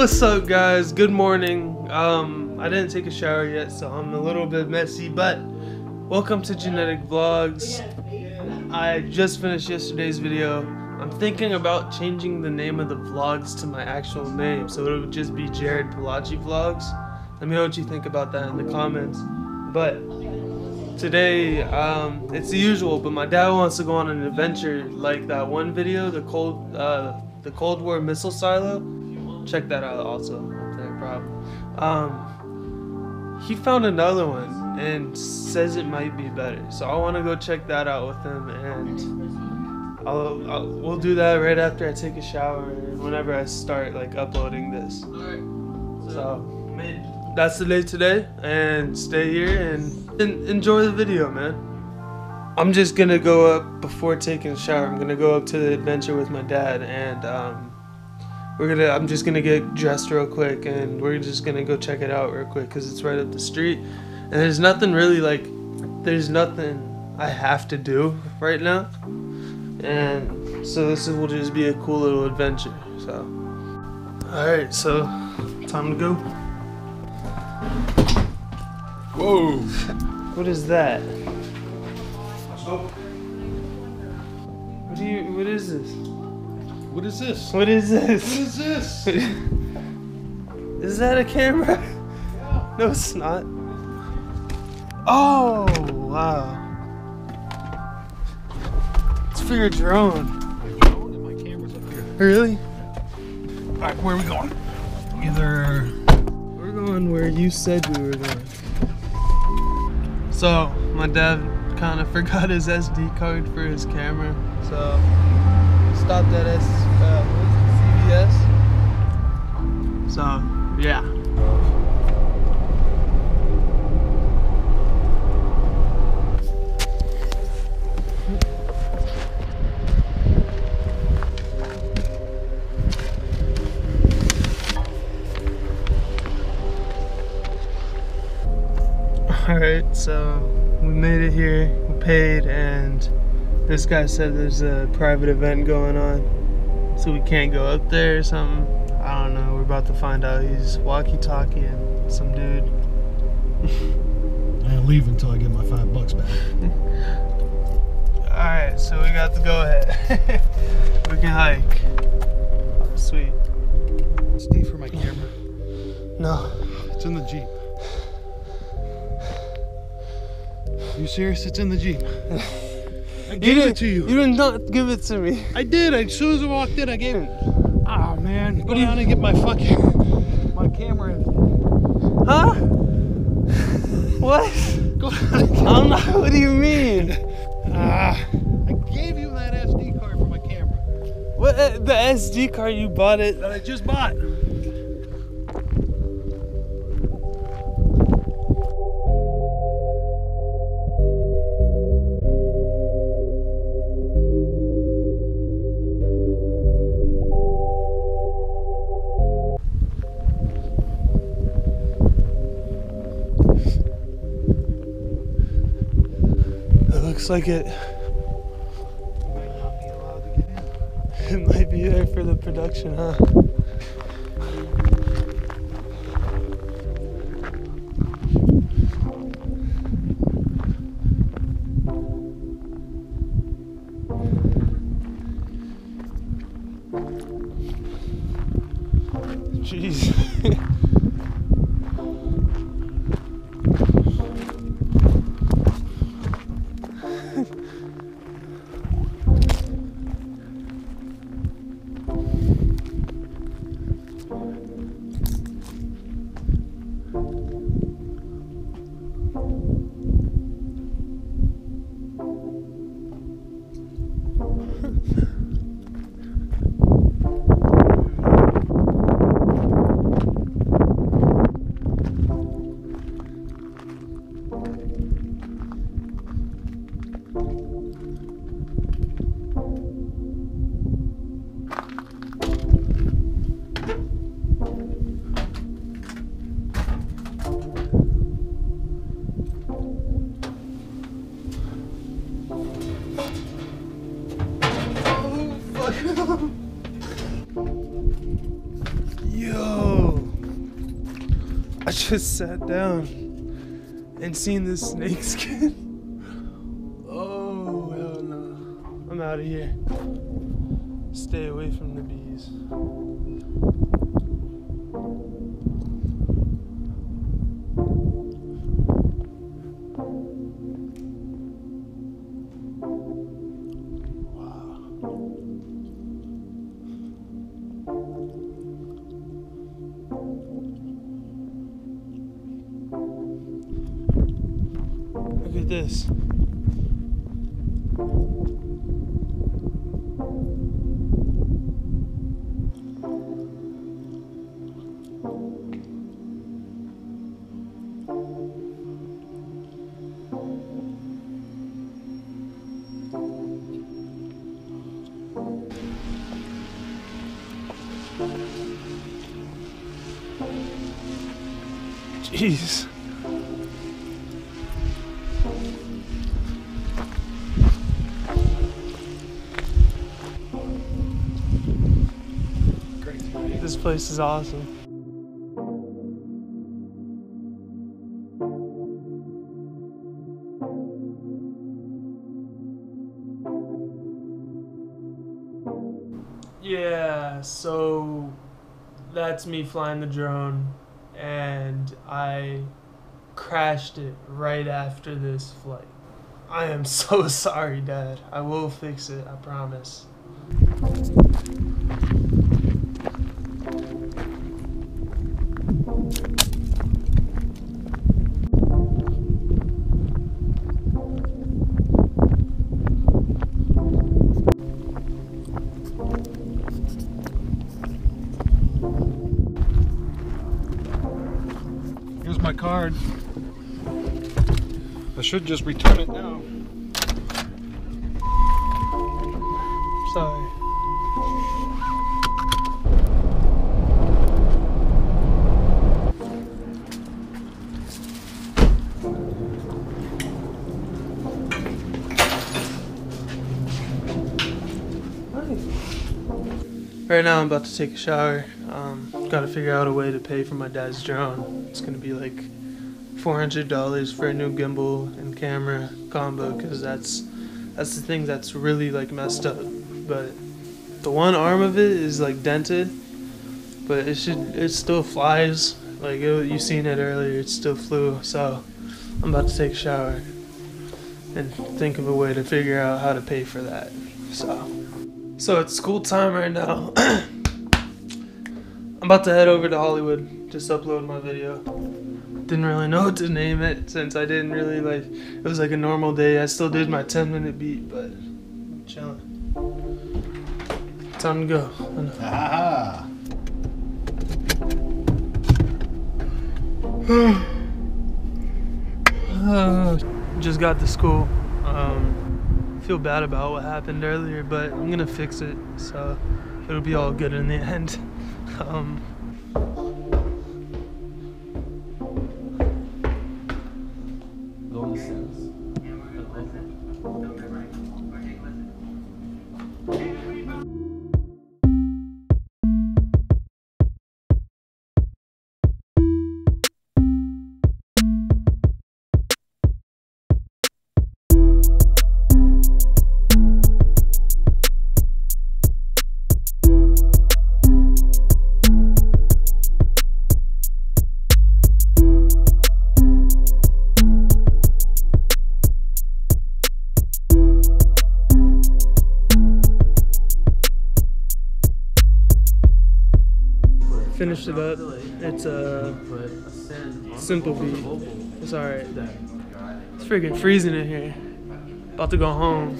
What's up, guys? Good morning. I didn't take a shower yet, so I'm a little bit messy, but welcome to Genetic Vlogs. I just finished yesterday's video. I'm thinking about changing the name of the vlogs to my actual name, so it would just be Jerred Polacci Vlogs. Let me know what you think about that in the comments. But today, it's the usual, but my dad wants to go on an adventure like that one video, the Cold War missile silo. Check that out also, no problem. He found another one and says it might be better, so I want to go check that out with him, and we'll do that right after I take a shower and whenever I start like uploading this. Alright, so that's the day today, and stay here and enjoy the video, man. I'm just gonna go up before taking a shower. I'm gonna go up to the adventure with my dad, and I'm just gonna get dressed real quick, and we're just gonna go check it out real quick because it's right up the street, and there's nothing I have to do right now, and so this will just be a cool little adventure. So, all right, so time to go. Whoa! What is that? What is this? What is this? What is this? What is this? Is that a camera? Yeah. No, it's not. Oh, wow. It's for your drone. My drone and my camera's up here. Really? Alright, where are we going? We're going where you said we were going. So, my dad kind of forgot his SD card for his camera, so stopped at CVS. So, yeah. Alright, so we made it here, we paid, and this guy said there's a private event going on, so we can't go up there or something. I don't know, we're about to find out. He's walkie-talkieing some dude. I ain't leaving until I get my $5 back. Alright, so we got the go-ahead. We can hike. Sweet. Steve, for my camera? No. It's in the Jeep. Are you serious? It's in the Jeep. I gave it to you. You did not give it to me. I did. As soon as I walked in, I gave it. Ah, oh, man. What do you want to get my my camera? Huh? What? Go down. I'm not. What do you mean? I gave you that SD card for my camera. What? The SD card you bought it? That I just bought. Looks like it might not be allowed to get in. It might be there for the production, huh? Jeez. Yo. I just sat down and seen this snake skin. Oh, hell no. I'm out of here. Stay away from the bees. Look at this. Jeez. This place is awesome. Yeah, so that's me flying the drone, and I crashed it right after this flight. I am so sorry, Dad. I will fix it, I promise. My card. I should just return it now. Sorry. Right now I'm about to take a shower. Gotta figure out a way to pay for my dad's drone. It's gonna be like $400 for a new gimbal and camera combo, because that's the thing that's really like messed up. But the one arm of it is like dented, but it still flies. Like you seen it earlier, it still flew. So I'm about to take a shower and think of a way to figure out how to pay for that. So it's school time right now. I'm about to head over to Hollywood, just upload my video. Didn't really know what to name it, since I didn't really like, it was like a normal day. I still did my 10-minute beat, but I'm chilling. Time to go. Ah. Just got to school. Feel bad about what happened earlier, but I'm gonna fix it, so it'll be all good in the end. Finished it up. It's a simple beat. It's alright. It's freaking freezing in here. About to go home.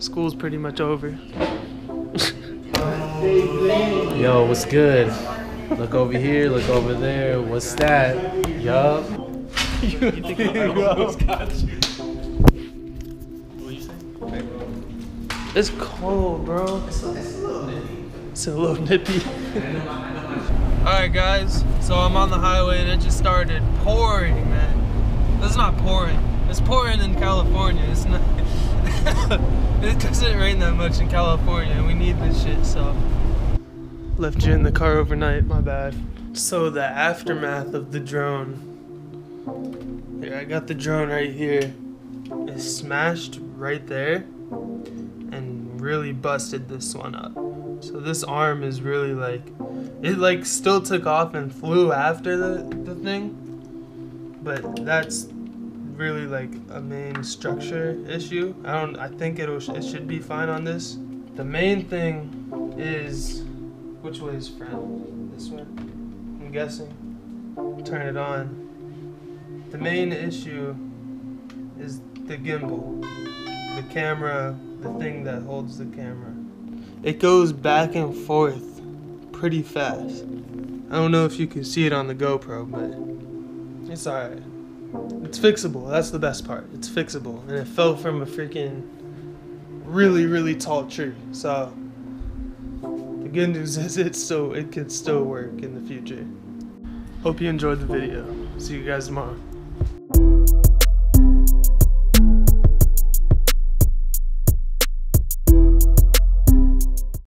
School's pretty much over. Yo, what's good? Look over here, look over there. What's that? Yup. You think I almost got you. What do you say? It's cold, bro. It's a little nippy. Alright guys, so I'm on the highway and it just started pouring, man. It's not pouring. It's pouring in California. It's not. It doesn't rain that much in California. We need this shit, so. Left you in the car overnight, my bad. So the aftermath of the drone. Here, I got the drone right here. It smashed right there and really busted this one up. So this arm is really like, it like still took off and flew after the thing, but that's really like a main structure issue. I think it should be fine on this. The main thing is, which way is front? This way? I'm guessing. Turn it on. The main issue is the gimbal, the camera, the thing that holds the camera. It goes back and forth pretty fast. I don't know if you can see it on the GoPro, but it's alright. It's fixable, that's the best part. It's fixable, and it fell from a freaking really, really tall tree. So the good news is it can still work in the future. Hope you enjoyed the video. See you guys tomorrow.